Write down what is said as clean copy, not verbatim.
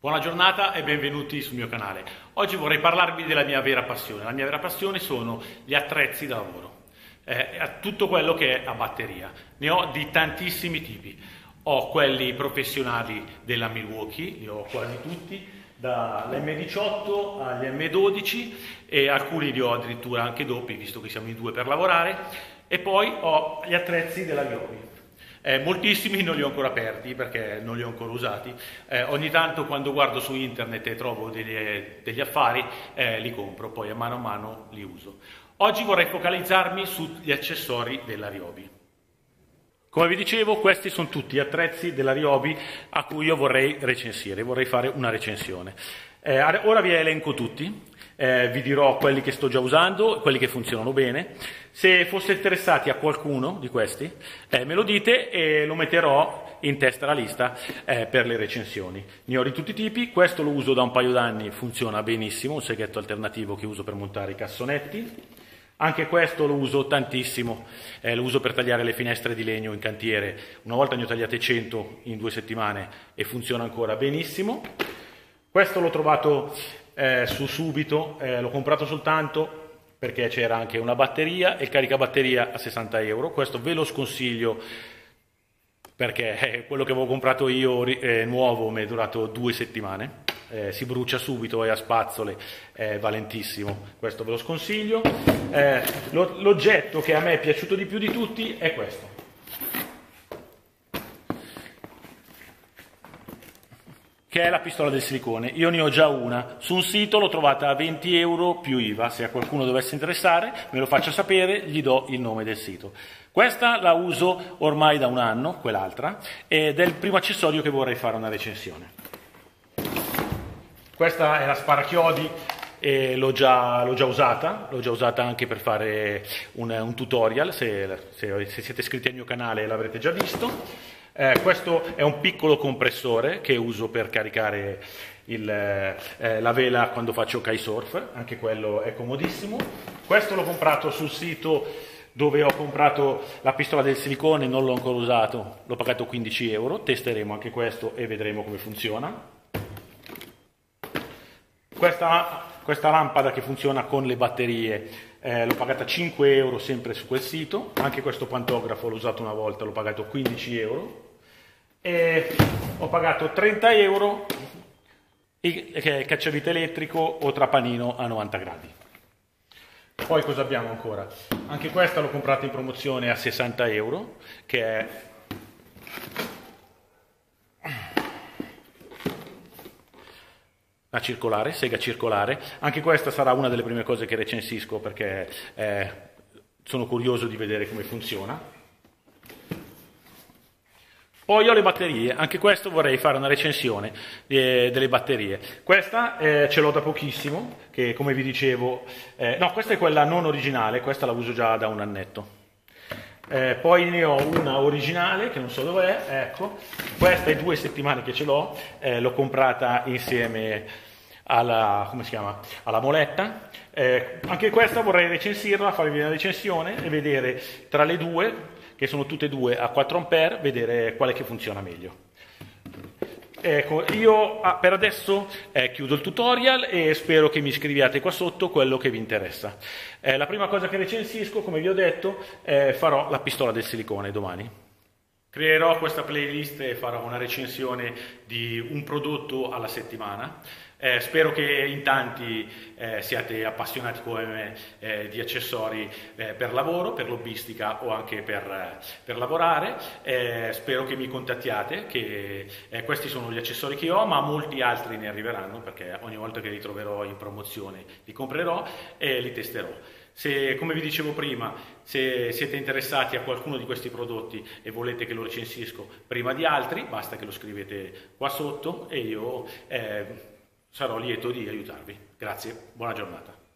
Buona giornata e benvenuti sul mio canale. Oggi vorrei parlarvi della mia vera passione. La mia vera passione sono gli attrezzi da lavoro, tutto quello che è a batteria. Ne ho di tantissimi tipi. Ho quelli professionali della Milwaukee, li ho quasi tutti, dall'M18 agli M12 e alcuni li ho addirittura anche doppi, visto che siamo in due per lavorare. E poi ho gli attrezzi della Ryobi. Moltissimi non li ho ancora aperti perché non li ho ancora usati, ogni tanto quando guardo su internet e trovo degli affari li compro, poi a mano li uso. Oggi vorrei focalizzarmi sugli accessori della Ryobi. Come vi dicevo, questi sono tutti gli attrezzi della Ryobi a cui io vorrei recensire, vorrei fare una recensione. Ora vi elenco tutti, vi dirò quelli che sto già usando, quelli che funzionano bene. Se foste interessati a qualcuno di questi me lo dite e lo metterò in testa alla lista per le recensioni. Ne ho di tutti i tipi, questo lo uso da un paio d'anni, funziona benissimo, un seghetto alternativo che uso per montare i cassonetti. Anche questo lo uso tantissimo, lo uso per tagliare le finestre di legno in cantiere. Una volta ne ho tagliate 100 in 2 settimane e funziona ancora benissimo. Questo l'ho trovato su Subito, l'ho comprato soltanto perché c'era anche una batteria e il caricabatteria a 60 euro. Questo ve lo sconsiglio perché quello che avevo comprato io nuovo mi è durato 2 settimane. Si brucia subito, è a spazzole, è valentissimo, questo ve lo sconsiglio. L'oggetto che a me è piaciuto di più di tutti è questo. Che è la pistola del silicone. Io ne ho già una, su un sito l'ho trovata a 20 euro più IVA, se a qualcuno dovesse interessare me lo faccia sapere, gli do il nome del sito. Questa la uso ormai da un anno, quell'altra, ed è il primo accessorio che vorrei fare una recensione. Questa è la sparachiodi e l'ho già usata anche per fare un tutorial, se siete iscritti al mio canale l'avrete già visto. Questo è un piccolo compressore che uso per caricare la vela quando faccio kitesurf, anche quello è comodissimo. Questo l'ho comprato sul sito dove ho comprato la pistola del silicone, non l'ho ancora usato, l'ho pagato 15 euro, testeremo anche questo e vedremo come funziona. Questa lampada che funziona con le batterie l'ho pagata 5 euro sempre su quel sito, anche questo pantografo l'ho usato una volta, l'ho pagato 15 euro e ho pagato 30 euro il cacciavite elettrico o trapanino a 90 gradi. Poi cosa abbiamo ancora? Anche questa l'ho comprata in promozione a 60 euro, che è... una circolare, sega circolare, anche questa sarà una delle prime cose che recensisco perché sono curioso di vedere come funziona. Poi ho le batterie, anche questo vorrei fare una recensione delle batterie. Questa ce l'ho da pochissimo, che come vi dicevo, no, questa è quella non originale, questa la uso già da un annetto. Poi ne ho una originale che non so dov'è, ecco, questa è 2 settimane che ce l'ho, l'ho comprata insieme alla, come si chiama? Alla moletta, anche questa vorrei recensirla, farvi una recensione e vedere tra le due, che sono tutte e due a 4 A, vedere quale che funziona meglio. Ecco, io per adesso chiudo il tutorial e spero che mi scriviate qua sotto quello che vi interessa. La prima cosa che recensisco, come vi ho detto, farò la pistola del silicone domani. Creerò questa playlist e farò una recensione di un prodotto alla settimana. Spero che in tanti siate appassionati come me di accessori per lavoro, per lobbistica o anche per lavorare. Spero che mi contattiate, che questi sono gli accessori che ho, ma molti altri ne arriveranno perché ogni volta che li troverò in promozione li comprerò e li testerò. Se, come vi dicevo prima, se siete interessati a qualcuno di questi prodotti e volete che lo recensisco prima di altri, basta che lo scrivete qua sotto e io sarò lieto di aiutarvi. Grazie, buona giornata.